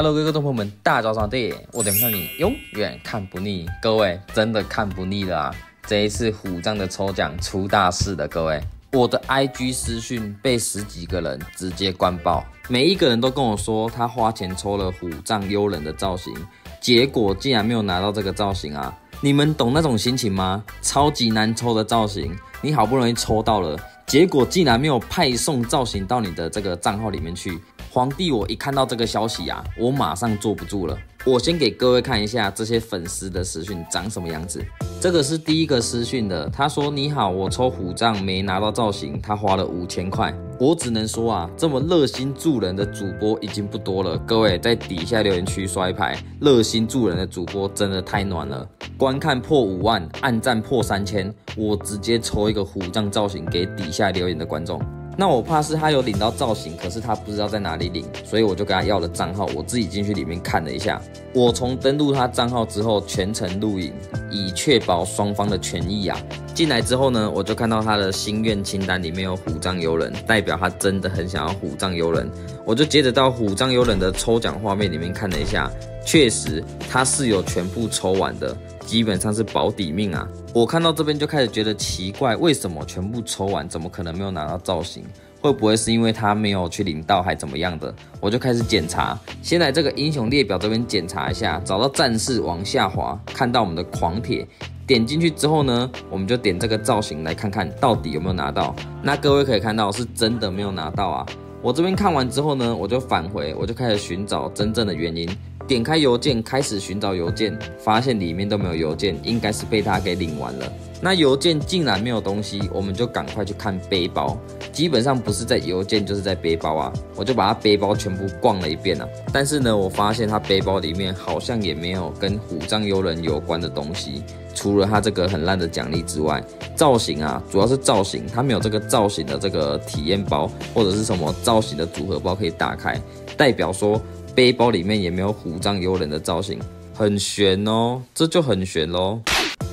Hello， 各位观众朋友们，大家早上好！我的频道你永远看不腻，各位真的看不腻了啊！这一次虎杖的抽奖出大事了，各位，我的 IG 私讯被10几个人直接灌爆，每一个人都跟我说他花钱抽了虎杖悠人的造型，结果竟然没有拿到这个造型啊！你们懂那种心情吗？超级难抽的造型，你好不容易抽到了，结果竟然没有派送造型到你的这个账号里面去。 皇帝，我一看到这个消息啊，我马上坐不住了。我先给各位看一下这些粉丝的私讯长什么样子。这个是第一个私讯的，他说：“你好，我抽虎杖没拿到造型，他花了5000块。”我只能说啊，这么热心助人的主播已经不多了。各位在底下留言区刷一排，热心助人的主播真的太暖了。观看破5万，按赞破3000，我直接抽一个虎杖造型给底下留言的观众。 那我怕是他有领到造型，可是他不知道在哪里领，所以我就跟他要了账号，我自己进去里面看了一下。我从登录他账号之后，全程录影，以确保双方的权益啊。进来之后呢，我就看到他的心愿清单里面有虎杖悠人，代表他真的很想要虎杖悠人。我就接着到虎杖悠人的抽奖画面里面看了一下，确实他是有全部抽完的。 基本上是保底命啊！我看到这边就开始觉得奇怪，为什么全部抽完，怎么可能没有拿到造型？会不会是因为他没有去领到，还怎么样的？我就开始检查，先来这个英雄列表这边检查一下，找到战士往下滑，看到我们的狂铁，点进去之后呢，我们就点这个造型来看看到底有没有拿到。那各位可以看到，是真的没有拿到啊！我这边看完之后呢，我就返回，我就开始寻找真正的原因。 点开邮件，开始寻找邮件，发现里面都没有邮件，应该是被他给领完了。那邮件竟然没有东西，我们就赶快去看背包。基本上不是在邮件就是在背包啊，我就把他背包全部逛了一遍啊。但是呢，我发现他背包里面好像也没有跟虎杖悠人有关的东西，除了他这个很烂的奖励之外，造型啊，主要是造型，他没有这个造型的这个体验包或者是什么造型的组合包可以打开，代表说。 背包里面也没有虎杖悠人的造型，很悬哦，这就很悬咯。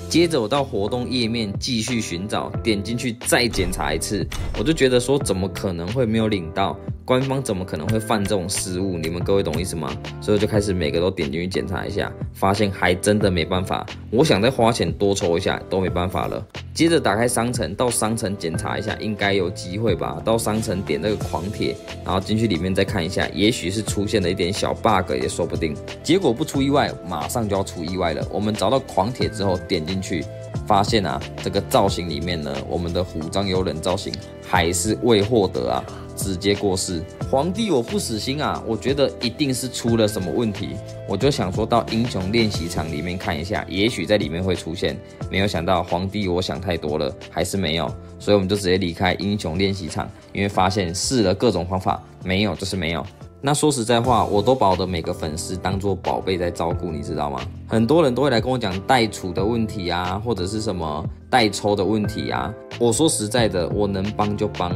接着我到活动页面继续寻找，点进去再检查一次，我就觉得说怎么可能会没有领到？官方怎么可能会犯这种失误？你们各位懂意思吗？所以我就开始每个都点进去检查一下，发现还真的没办法。我想再花钱多抽一下都没办法了。接着打开商城，到商城检查一下，应该有机会吧？到商城点那个狂铁，然后进去里面再看一下，也许是出现了一点小 bug 也说不定。结果不出意外，马上就要出意外了。我们找到狂铁之后点进去，发现啊这个造型里面呢，我们的虎杖悠人造型还是未获得啊。 直接过世，皇帝我不死心啊！我觉得一定是出了什么问题，我就想说到英雄练习场里面看一下，也许在里面会出现。没有想到皇帝我想太多了，还是没有，所以我们就直接离开英雄练习场，因为发现试了各种方法，没有就是没有。 那说实在话，我都把我的每个粉丝当做宝贝在照顾，你知道吗？很多人都会来跟我讲代储的问题啊，或者是什么代抽的问题啊。我说实在的，我能帮就帮。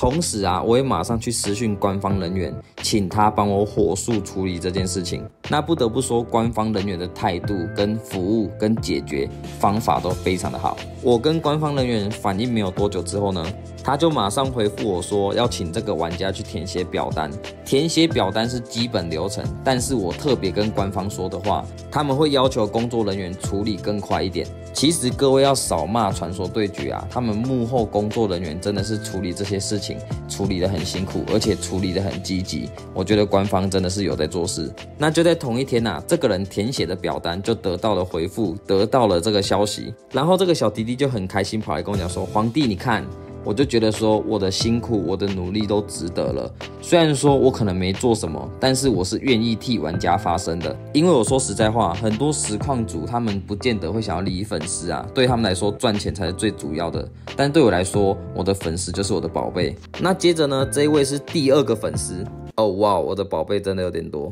同时啊，我也马上去私讯官方人员，请他帮我火速处理这件事情。那不得不说，官方人员的态度、跟服务、跟解决方法都非常的好。我跟官方人员反应没有多久之后呢，他就马上回复我说，要请这个玩家去填写表单。填写表单是基本流程，但是我特别跟官方说的话，他们会要求工作人员处理更快一点。其实各位要少骂传说对决啊，他们幕后工作人员真的是处理这些事情。 处理得很辛苦，而且处理得很积极，我觉得官方真的是有在做事。那就在同一天啊，这个人填写的表单就得到了回复，得到了这个消息，然后这个小弟弟就很开心跑来跟我讲说：“皇帝，你看。” 我就觉得说，我的辛苦，我的努力都值得了。虽然说我可能没做什么，但是我是愿意替玩家发声的。因为我说实在话，很多实况主他们不见得会想要理粉丝啊，对他们来说赚钱才是最主要的。但对我来说，我的粉丝就是我的宝贝。那接着呢，这一位是第二个粉丝。哦哇，我的宝贝真的有点多。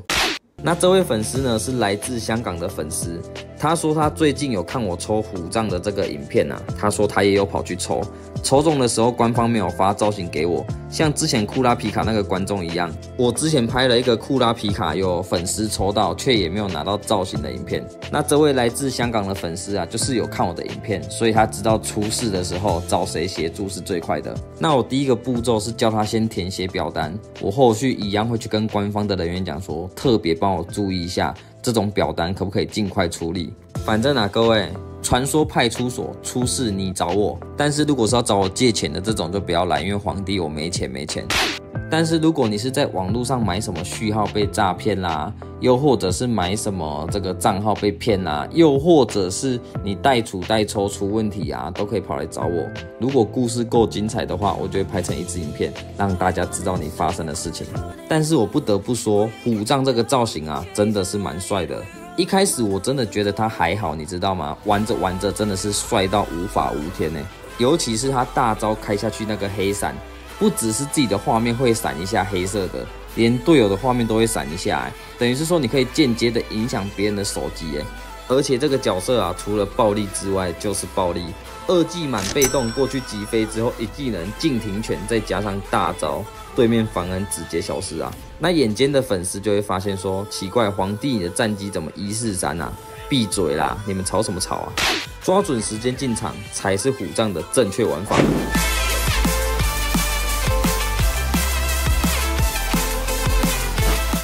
那这位粉丝呢，是来自香港的粉丝，他说他最近有看我抽虎杖的这个影片啊，他说他也有跑去抽，抽中的时候官方没有发造型给我，像之前库拉皮卡那个观众一样，我之前拍了一个库拉皮卡有粉丝抽到却也没有拿到造型的影片。那这位来自香港的粉丝啊，就是有看我的影片，所以他知道出事的时候找谁协助是最快的。那我第一个步骤是叫他先填写表单，我后续一样会去跟官方的人员讲说，特别帮我注意一下这种表单可不可以尽快处理。反正啊，各位。 传说派出所出事你找我，但是如果是要找我借钱的这种就不要来，因为皇帝我没钱。但是如果你是在网络上买什么序号被诈骗啦，又或者是买什么这个账号被骗啦，又或者是你代储代抽出问题啊，都可以跑来找我。如果故事够精彩的话，我就会拍成一支影片，让大家知道你发生的事情。但是我不得不说，虎杖这个造型啊，真的是蛮帅的。 一开始我真的觉得他还好，你知道吗？玩着玩着真的是帅到无法无天呢。尤其是他大招开下去那个黑闪，不只是自己的画面会闪一下黑色的，连队友的画面都会闪一下，等于是说你可以间接的影响别人的手机。而且这个角色啊，除了暴力之外就是暴力，2技满被动过去击飞之后，1技能近停拳再加上大招。 对面防人直接消失啊！那眼尖的粉丝就会发现说，奇怪，皇帝你的战绩怎么143啊？闭嘴啦！你们吵什么吵啊？抓准时间进场才是虎杖的正确玩法。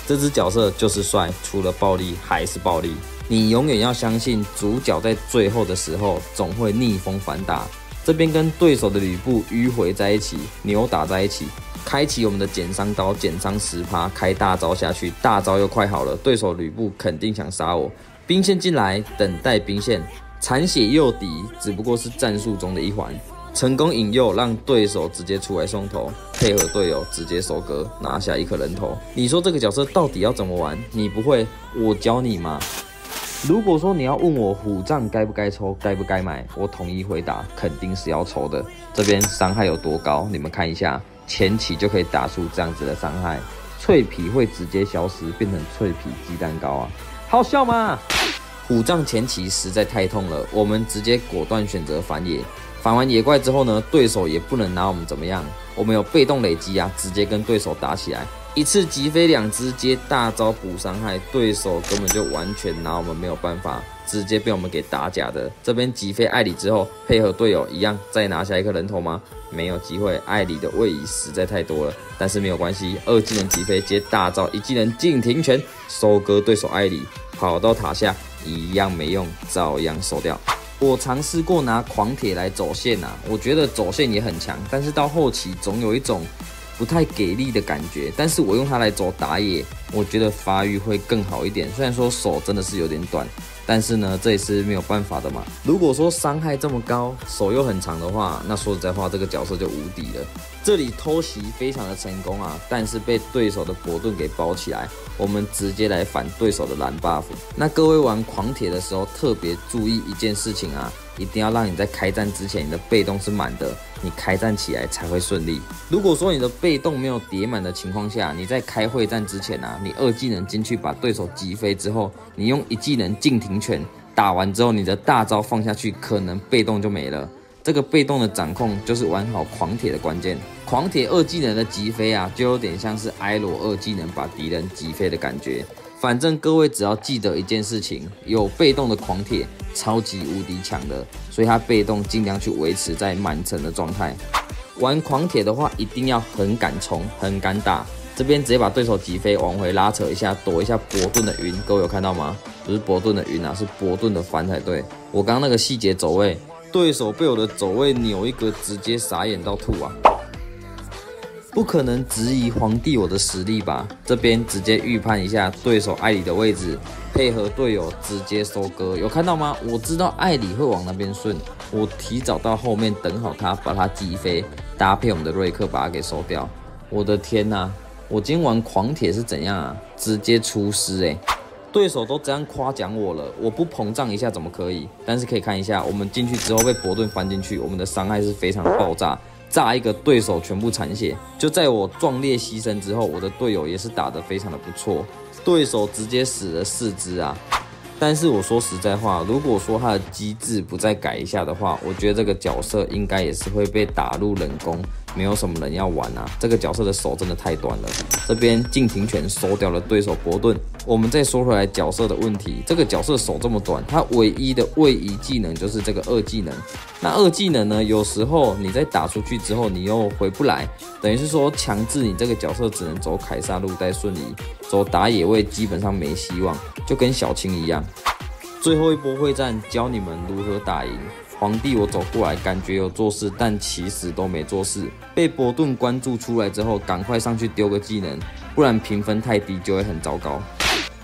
这只角色就是帅，除了暴力还是暴力。你永远要相信主角在最后的时候总会逆风反打。这边跟对手的吕布迂回在一起，扭打在一起。 开启我们的减伤刀，减伤10%，开大招下去，大招又快好了，对手吕布肯定想杀我。兵线进来，等待兵线，残血诱敌，只不过是战术中的一环。成功引诱，让对手直接出来送头，配合队友直接收割，拿下一颗人头。你说这个角色到底要怎么玩？你不会，我教你嘛。如果说你要问我虎杖该不该抽，该不该买，我统一回答，肯定是要抽的。这边伤害有多高？你们看一下。 前期就可以打出这样子的伤害，脆皮会直接消失，变成脆皮鸡蛋糕啊，好笑吗？虎杖前期实在太痛了，我们直接果断选择反野。反完野怪之后呢，对手也不能拿我们怎么样，我们有被动累积啊，直接跟对手打起来，一次击飞2只，接大招补伤害，对手根本就完全拿我们没有办法，直接被我们给打假的。这边击飞艾里之后，配合队友一样再拿下一颗人头吗？ 没有机会，艾里的位移实在太多了，但是没有关系，2技能击飞接大招，1技能近停拳收割对手艾里，跑到塔下一样没用，照样收掉。我尝试过拿狂铁来走线啊，我觉得走线也很强，但是到后期总有一种不太给力的感觉。但是我用它来走打野，我觉得发育会更好一点，虽然说手真的是有点短。 但是呢，这也是没有办法的嘛。如果说伤害这么高，手又很长的话，那说实在话，这个角色就无敌了。这里偷袭非常的成功啊，但是被对手的伯顿给包起来。我们直接来反对手的蓝 buff。那各位玩狂铁的时候，特别注意一件事情啊，一定要让你在开战之前，你的被动是满的，你开战起来才会顺利。如果说你的被动没有叠满的情况下，你在开会战之前啊，你2技能进去把对手击飞之后，你用1技能近停。 打完之后，你的大招放下去，可能被动就没了。这个被动的掌控就是玩好狂铁的关键。狂铁2技能的击飞啊，就有点像是埃罗2技能把敌人击飞的感觉。反正各位只要记得一件事情，有被动的狂铁超级无敌强的，所以它被动尽量去维持在满层的状态。玩狂铁的话，一定要很敢冲，很敢打。 这边直接把对手击飞，往回拉扯一下，躲一下伯顿的云，各位有看到吗？不是伯顿的云啊，是伯顿的帆才对。我刚刚那个细节走位，对手被我的走位扭一个，直接傻眼到吐啊！不可能质疑皇帝我的实力吧？这边直接预判一下对手艾里的位置，配合队友直接收割，有看到吗？我知道艾里会往那边顺，我提早到后面等好他，把他击飞，搭配我们的瑞克把他给收掉。我的天哪！ 我今天玩狂铁是怎样啊？直接出师欸！对手都这样夸奖我了，我不膨胀一下怎么可以？但是可以看一下，我们进去之后被伯顿翻进去，我们的伤害是非常爆炸，炸一个对手全部残血。就在我壮烈牺牲之后，我的队友也是打得非常的不错，对手直接死了4只啊！但是我说实在话，如果说他的机制不再改一下的话，我觉得这个角色应该也是会被打入冷宫，没有什么人要玩啊，这个角色的手真的太短了。这边近庭拳收掉了对手伯顿。我们再说回来角色的问题，这个角色手这么短，他唯一的位移技能就是这个二技能。那二技能呢，有时候你在打出去之后你又回不来，等于是说强制你这个角色只能走凯撒路带瞬移，走打野位基本上没希望，就跟小青一样。最后一波会战教你们如何打赢。皇帝我走过来，感觉有做事，但其实都没做事。被伯顿关注出来之后，赶快上去丢个技能，不然评分太低就会很糟糕。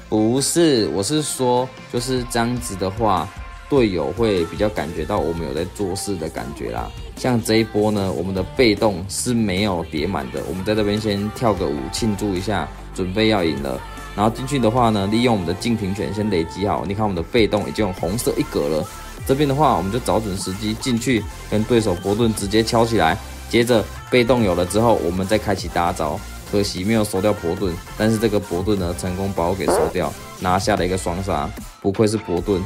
不是，我是说，就是这样子的话，队友会比较感觉到我们有在做事的感觉啦。像这一波呢，我们的被动是没有叠满的，我们在这边先跳个舞庆祝一下，准备要赢了。然后进去的话呢，利用我们的近庭拳先累积好，你看我们的被动已经有红色一格了。这边的话，我们就找准时机进去，跟对手伯顿直接敲起来。接着被动有了之后，我们再开启大招。可惜没有收掉伯顿，但是这个伯顿呢，成功把我给收掉，拿下了一个双杀。不愧是伯顿。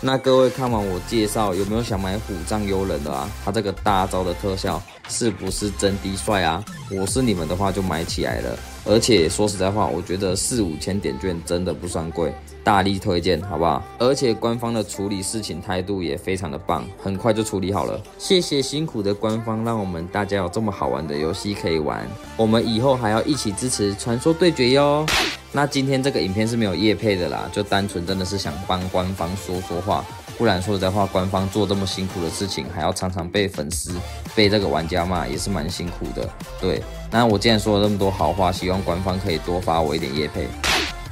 那各位看完我介绍，有没有想买虎杖悠仁的啊？他这个大招的特效是不是真低帅啊？我是你们的话就买起来了。而且说实在话，我觉得4、5000点券真的不算贵。大力推荐，好不好？而且官方的处理事情态度也非常的棒，很快就处理好了。谢谢辛苦的官方，让我们大家有这么好玩的游戏可以玩。我们以后还要一起支持传说对决哟。那今天这个影片是没有业配的啦，就单纯真的是想帮官方说说话。不然说实在话，官方做这么辛苦的事情，还要常常被粉丝、被这个玩家骂，也是蛮辛苦的。对，那我既然说了那么多好话，希望官方可以多发我一点业配。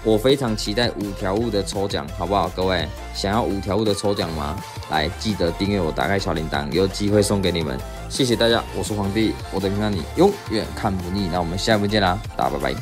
我非常期待5条悟的抽奖，好不好？各位想要5条悟的抽奖吗？来，记得订阅我，打开小铃铛，有机会送给你们。谢谢大家，我是皇帝，我的频道你永远看不腻。那我们下一部见啦，大家拜拜。